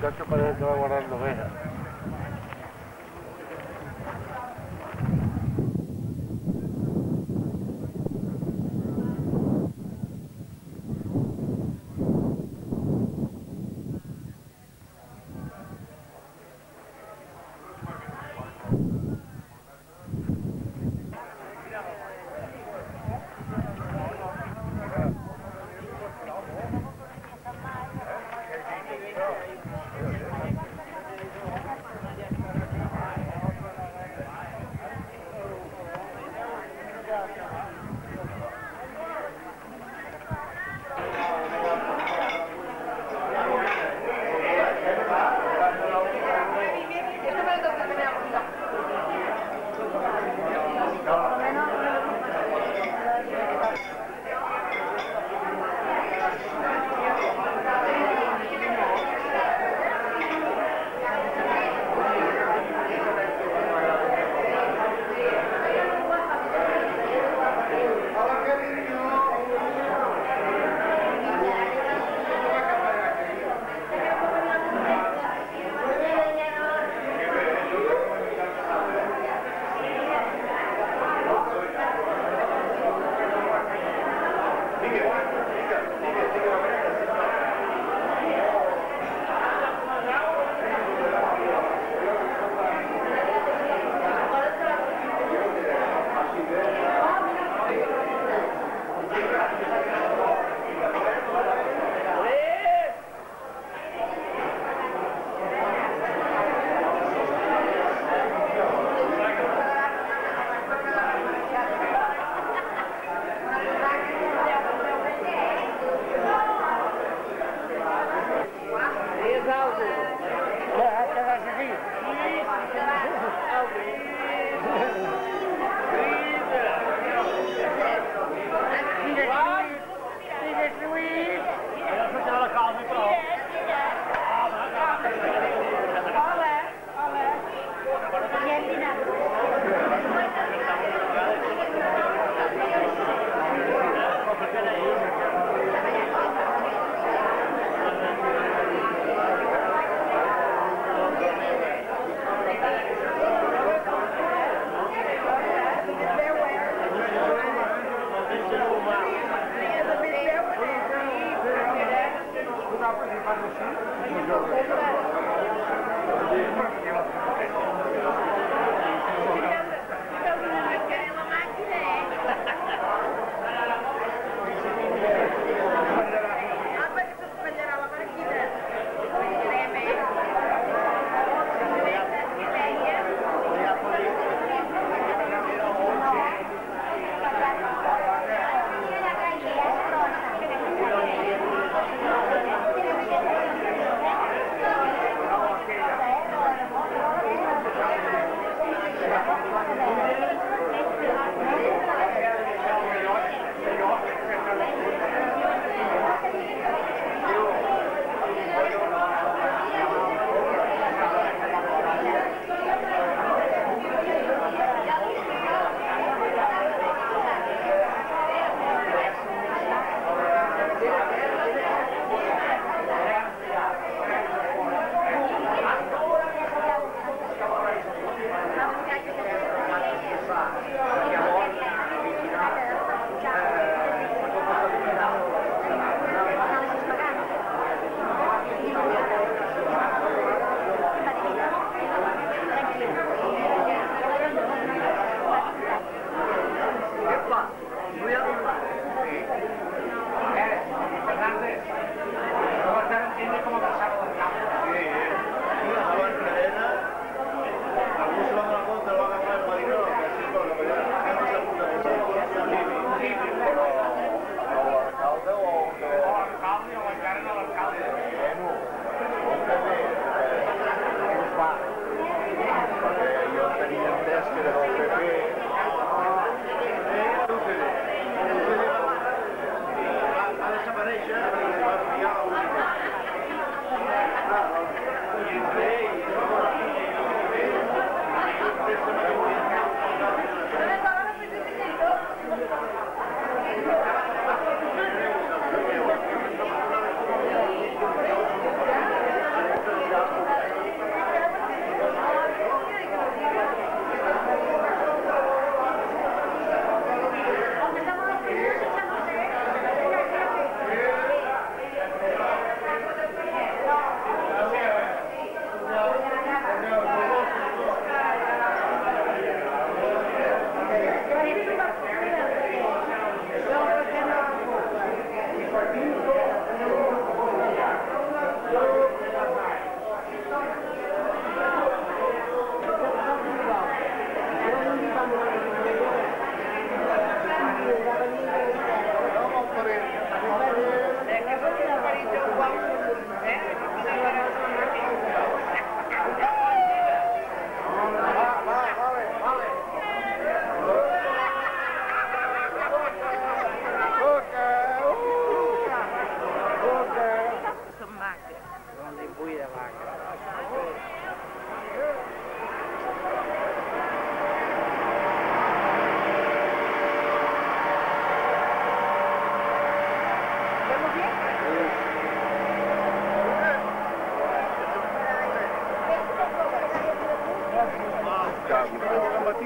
cacho parece que va guardando ovejas.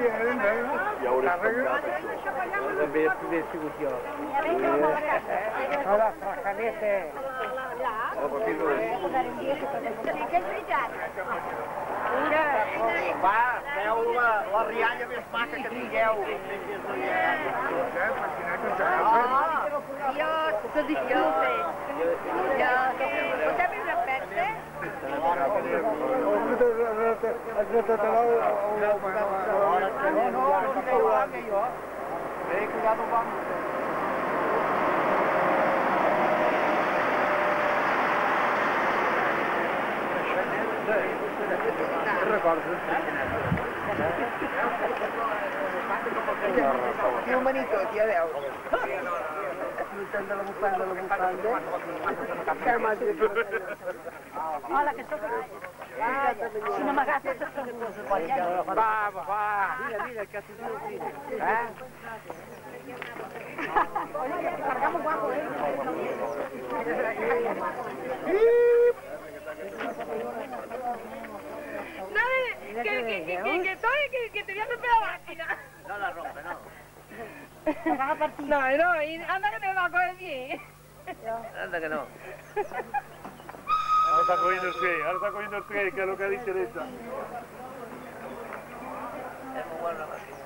Va, feu la rialla més maca que tingueu. Jo te disculpe. Potser viure en peste? No. Bé, cuidado, vamos. Diu Manito, ja veu. Hola, que sóc... Si no m'agafes, sóc una cosa. Va. Mira, que t'ho dic. Oye, que cargamos guapo, eh? Que te voy a romper la máquina. No la rompe, no. No, y anda que te va a coger bien. Anda que no. Ahora está cogiendo el pie, que es lo que dice esta. Es muy buena la máquina.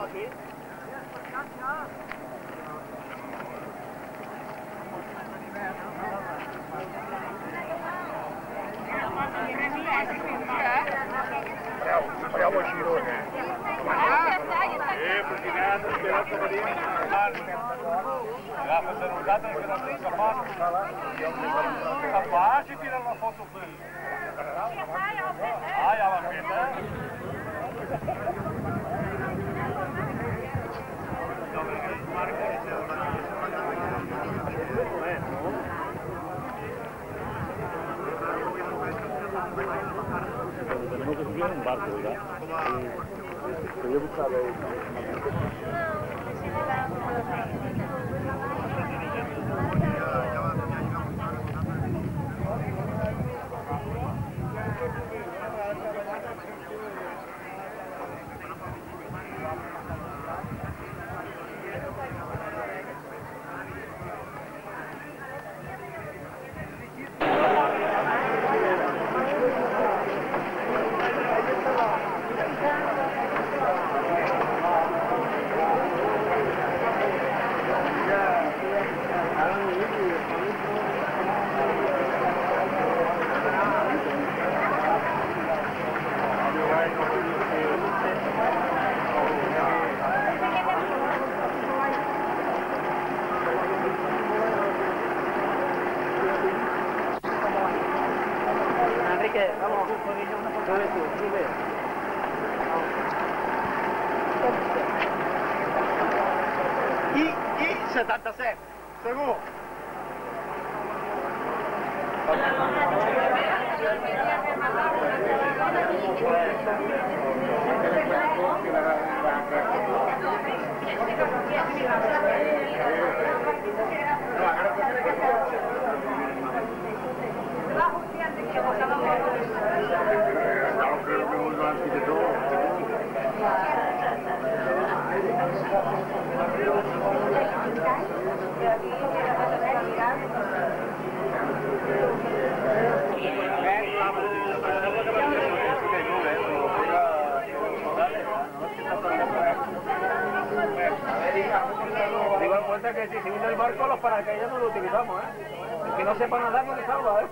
Aquí. Facciamo il girone. Perché neanche sperato di la servutata che la presa fatta. Capace tira una foto per lui. Vai alla fine. Un barco, ¿verdad? Voy a buscar I77, seguro. Que si se hunde el barco, los paracaídas no lo utilizamos, El que no sepa nadar no le salva, ¡Eh!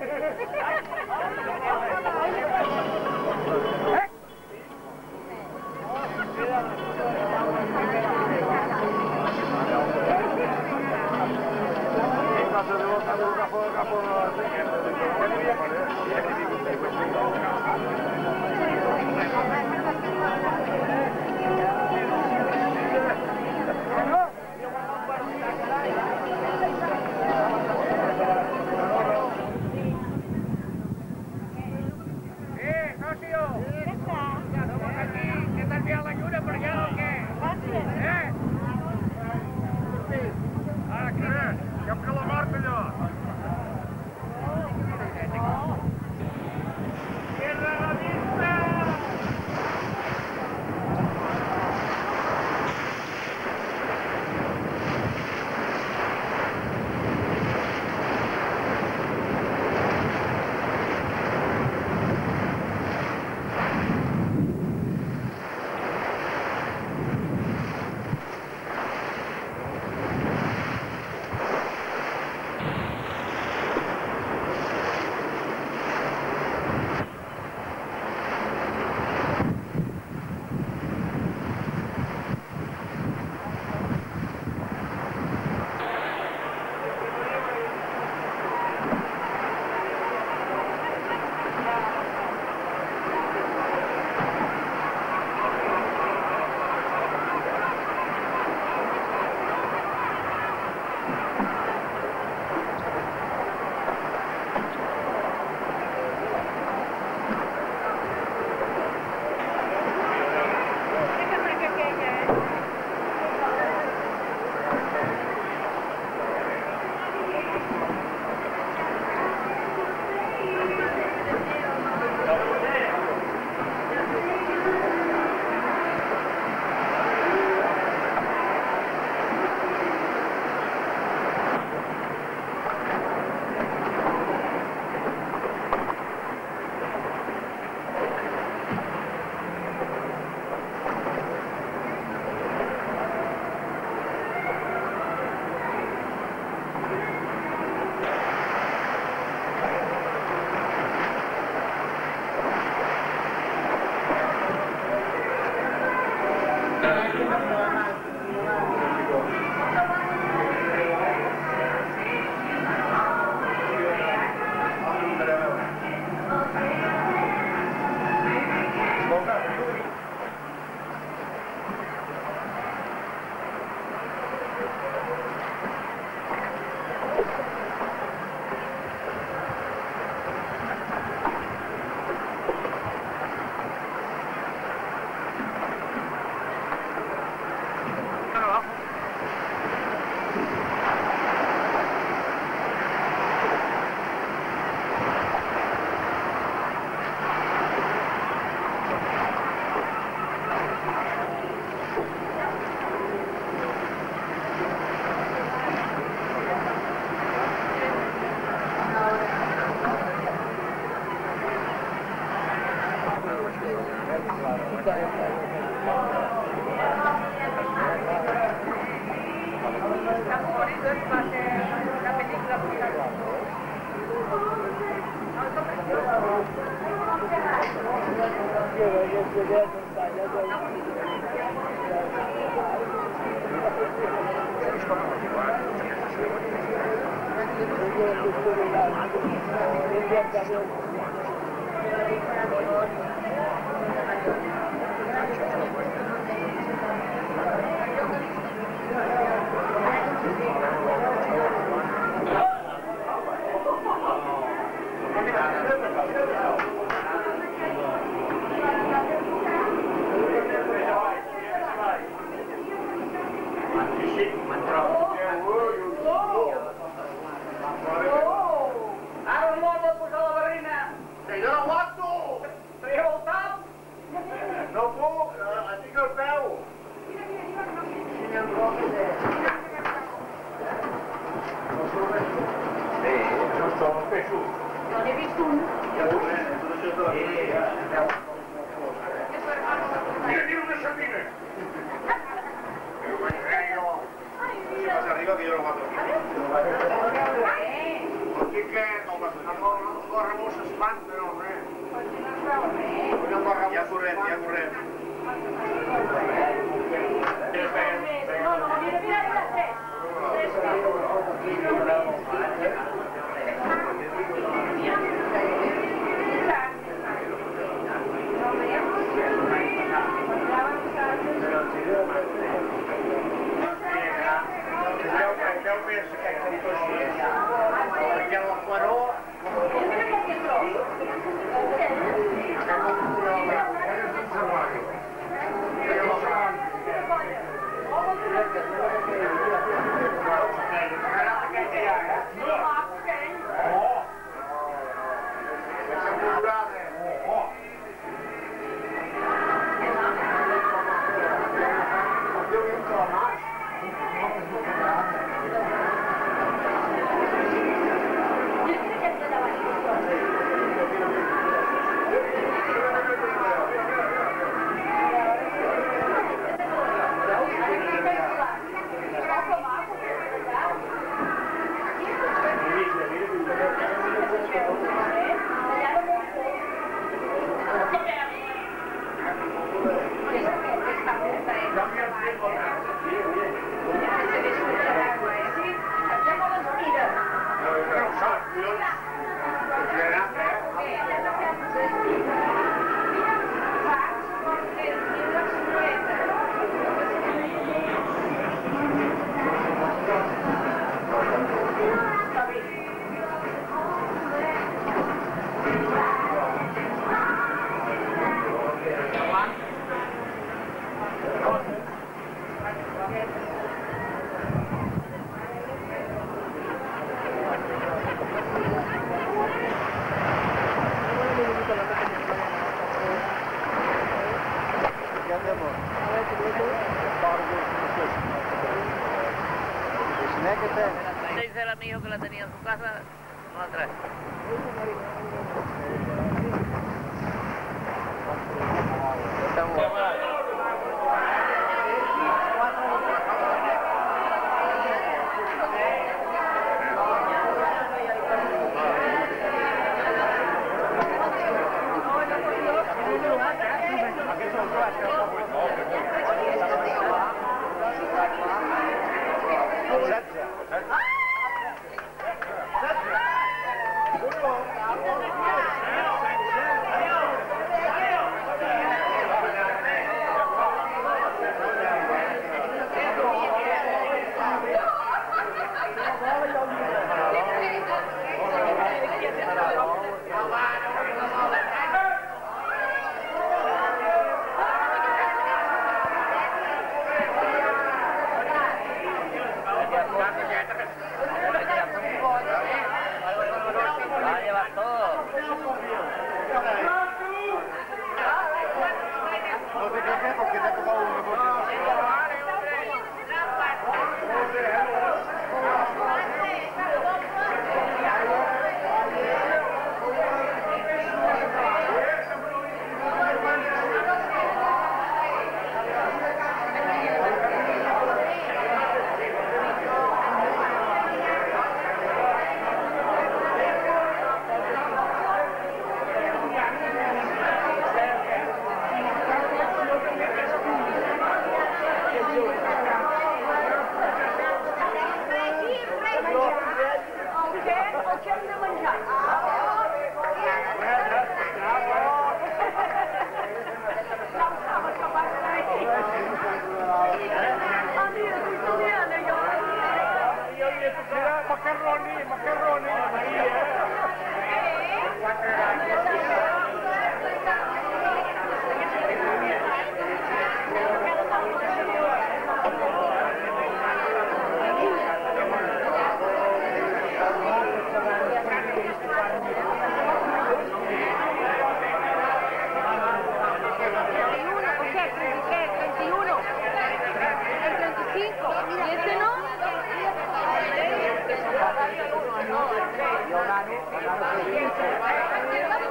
Maccheroni.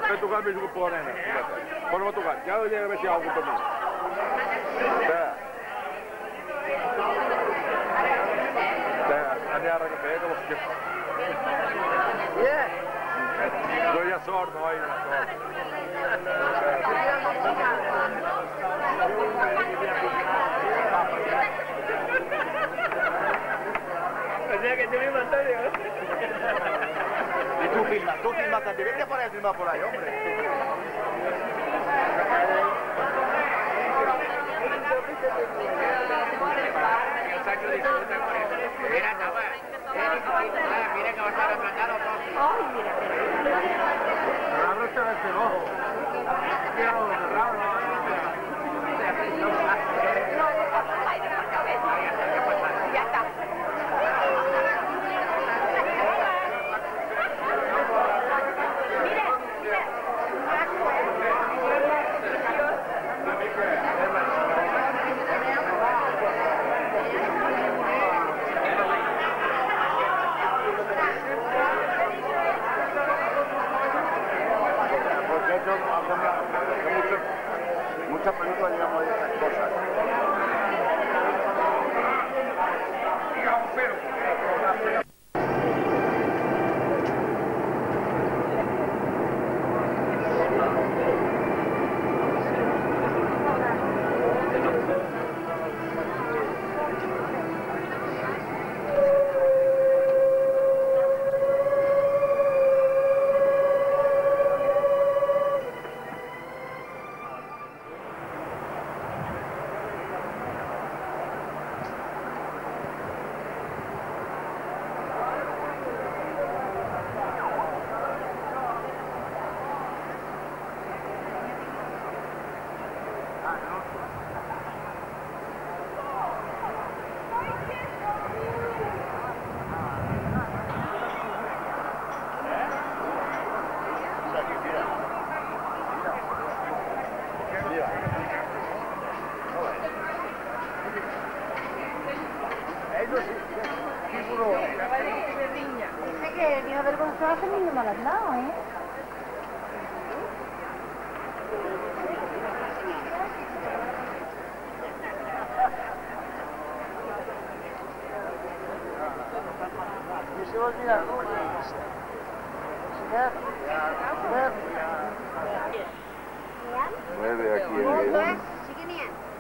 Vai tocar mesmo com o Paulo, né? Pode não tocar, já vai ter algo também. Aneara que pega, você quer. Dois a sorte, não vai. Mas é que tem uma batalha. Tú filmas también. ¿Qué te pones a filmar por ahí, hombre? Mira, chaval. Mira que va a estar apretado. Ay, mira. Abróchame ese ojo. Quiero cerrarlo. No, no pasa nada. De la cabeza. Ya está. Muchas películas llevamos de estas cosas.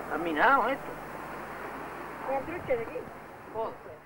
Caminamos esto. ¿Cuánto es que de aquí?